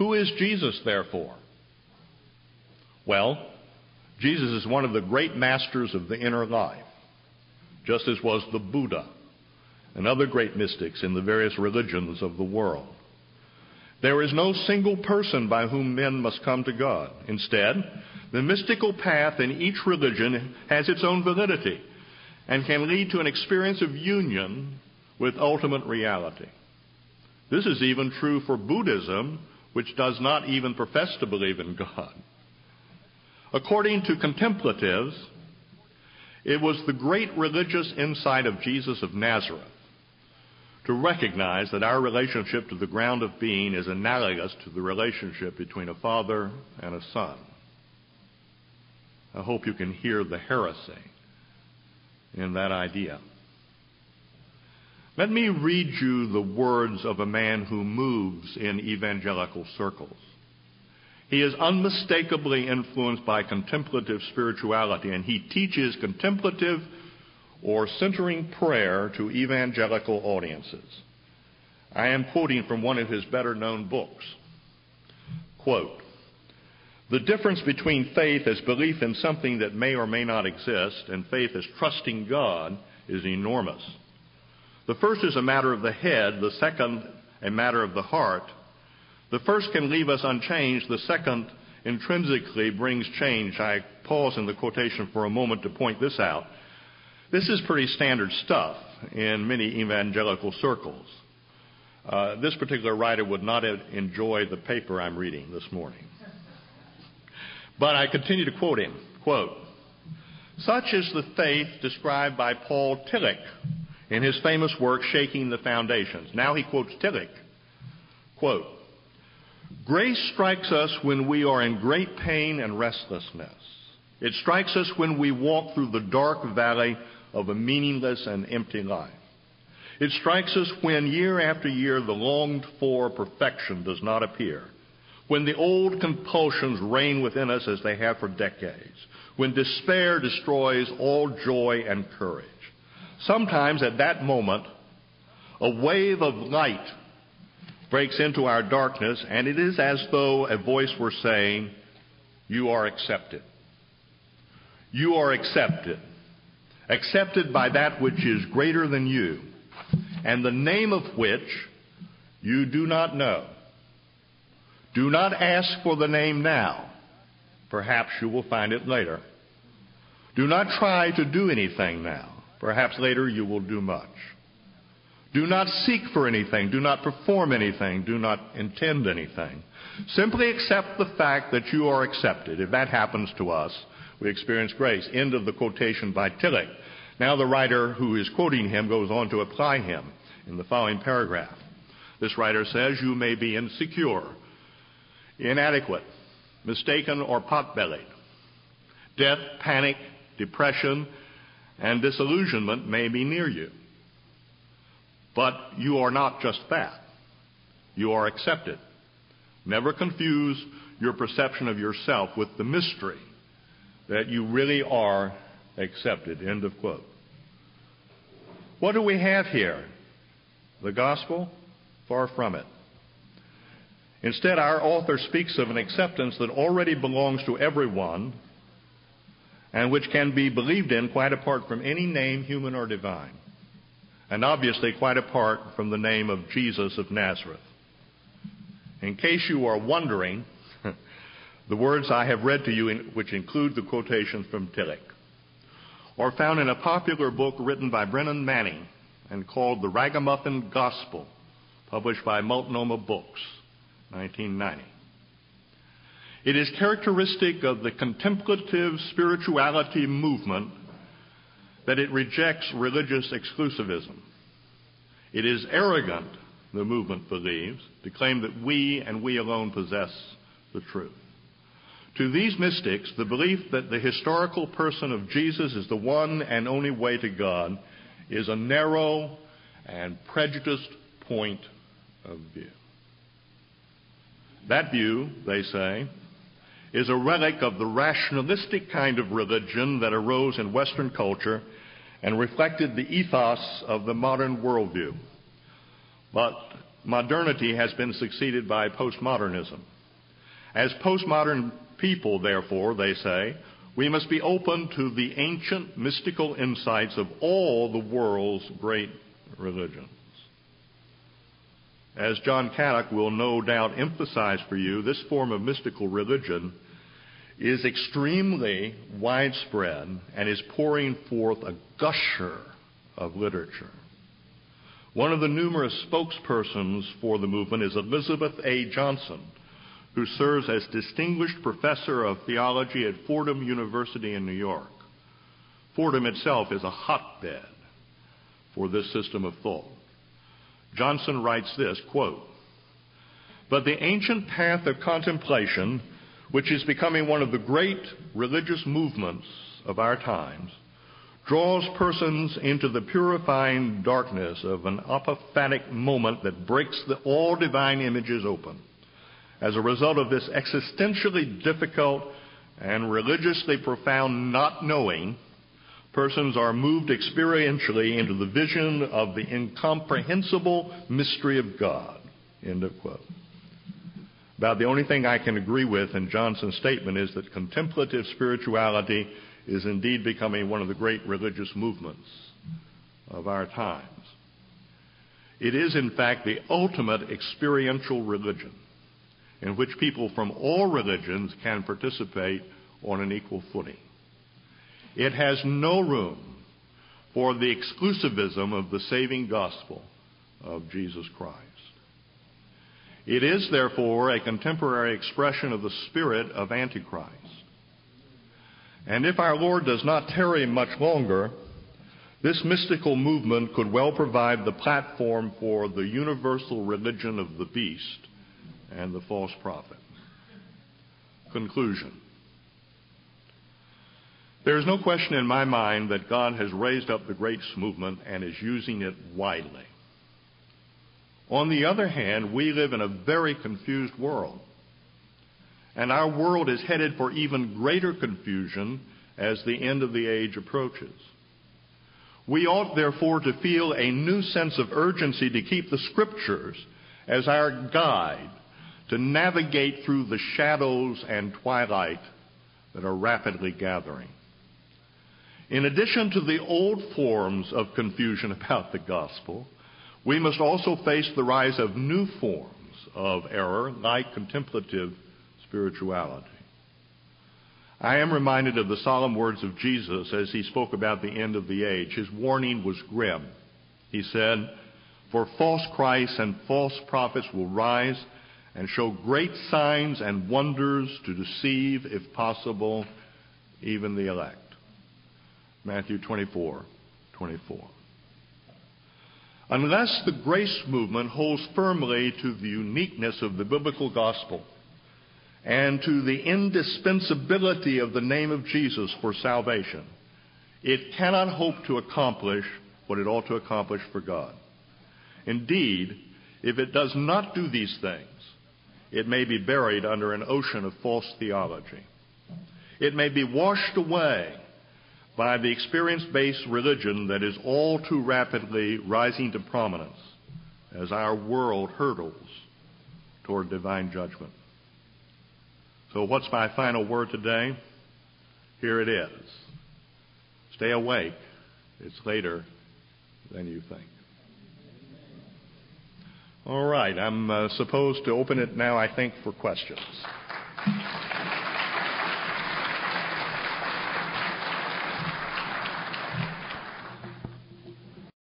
Who is Jesus, therefore? Well, Jesus is one of the great masters of the inner life, just as was the Buddha and other great mystics in the various religions of the world. There is no single person by whom men must come to God. Instead, the mystical path in each religion has its own validity and can lead to an experience of union with ultimate reality. This is even true for Buddhism, which does not even profess to believe in God. According to contemplatives, it was the great religious insight of Jesus of Nazareth to recognize that our relationship to the ground of being is analogous to the relationship between a father and a son. I hope you can hear the heresy in that idea. Let me read you the words of a man who moves in evangelical circles. He is unmistakably influenced by contemplative spirituality, and he teaches contemplative or centering prayer to evangelical audiences. I am quoting from one of his better-known books. Quote, "The difference between faith as belief in something that may or may not exist and faith as trusting God is enormous. The first is a matter of the head, the second a matter of the heart. The first can leave us unchanged, the second intrinsically brings change." I pause in the quotation for a moment to point this out. This is pretty standard stuff in many evangelical circles. This particular writer would not enjoy the paper I'm reading this morning. But I continue to quote him. Quote, "Such is the faith described by Paul Tillich in his famous work, Shaking the Foundations." Now he quotes Tillich. Quote, "Grace strikes us when we are in great pain and restlessness. It strikes us when we walk through the dark valley of a meaningless and empty life. It strikes us when year after year the longed-for perfection does not appear. When the old compulsions reign within us as they have for decades, when despair destroys all joy and courage. Sometimes at that moment, a wave of light breaks into our darkness, and it is as though a voice were saying, 'You are accepted. You are accepted, accepted by that which is greater than you, and the name of which you do not know. Do not ask for the name now. Perhaps you will find it later. Do not try to do anything now. Perhaps later you will do much. Do not seek for anything. Do not perform anything. Do not intend anything. Simply accept the fact that you are accepted.' If that happens to us, we experience grace." End of the quotation by Tillich. Now the writer who is quoting him goes on to apply him in the following paragraph. This writer says, "You may be insecure, inadequate, mistaken, or pot-bellied. Death, panic, depression, and disillusionment may be near you. But you are not just that. You are accepted. Never confuse your perception of yourself with the mystery that you really are accepted." End of quote. What do we have here? The gospel? Far from it. Instead, our author speaks of an acceptance that already belongs to everyone and which can be believed in quite apart from any name, human or divine, and obviously quite apart from the name of Jesus of Nazareth. In case you are wondering, the words I have read to you, which include the quotations from Tillich, are found in a popular book written by Brennan Manning and called The Ragamuffin Gospel, published by Multnomah Books, 1990. It is characteristic of the contemplative spirituality movement that it rejects religious exclusivism. It is arrogant, the movement believes, to claim that we and we alone possess the truth. To these mystics, the belief that the historical person of Jesus is the one and only way to God is a narrow and prejudiced point of view. That view, they say, is a relic of the rationalistic kind of religion that arose in Western culture and reflected the ethos of the modern worldview. But Modernity has been succeeded by postmodernism. As postmodern people, therefore, they say, we must be open to the ancient mystical insights of all the world's great religions. As John Caduck will no doubt emphasize for you, this form of mystical religion is extremely widespread and is pouring forth a gusher of literature. One of the numerous spokespersons for the movement is Elizabeth A. Johnson, who serves as Distinguished Professor of Theology at Fordham University in New York. Fordham itself is a hotbed for this system of thought. Johnson writes this, quote, "But the ancient path of contemplation, which is becoming one of the great religious movements of our times, draws persons into the purifying darkness of an apophatic moment that breaks all divine images open. As a result of this existentially difficult and religiously profound not knowing, persons are moved experientially into the vision of the incomprehensible mystery of God." End of quote. About the only thing I can agree with in Johnson's statement is that contemplative spirituality is indeed becoming one of the great religious movements of our times. It is, in fact, the ultimate experiential religion, in which people from all religions can participate on an equal footing. It has no room for the exclusivism of the saving gospel of Jesus Christ. It is, therefore, a contemporary expression of the spirit of Antichrist. And if our Lord does not tarry much longer, this mystical movement could well provide the platform for the universal religion of the beast and the false prophet. Conclusion. There is no question in my mind that God has raised up the grace movement and is using it widely. On the other hand, we live in a very confused world, and our world is headed for even greater confusion as the end of the age approaches. We ought, therefore, to feel a new sense of urgency to keep the Scriptures as our guide to navigate through the shadows and twilight that are rapidly gathering. In addition to the old forms of confusion about the gospel, we must also face the rise of new forms of error, like contemplative spirituality. I am reminded of the solemn words of Jesus as he spoke about the end of the age. His warning was grim. He said, "For false Christs and false prophets will rise and show great signs and wonders to deceive, if possible, even the elect." Matthew 24:24. Unless the grace movement holds firmly to the uniqueness of the biblical gospel and to the indispensability of the name of Jesus for salvation, it cannot hope to accomplish what it ought to accomplish for God. Indeed, if it does not do these things, it may be buried under an ocean of false theology. It may be washed away by the experience-based religion that is all too rapidly rising to prominence as our world hurtles toward divine judgment. So what's my final word today? Here it is. Stay awake. It's later than you think. All right, I'm supposed to open it now, I think, for questions.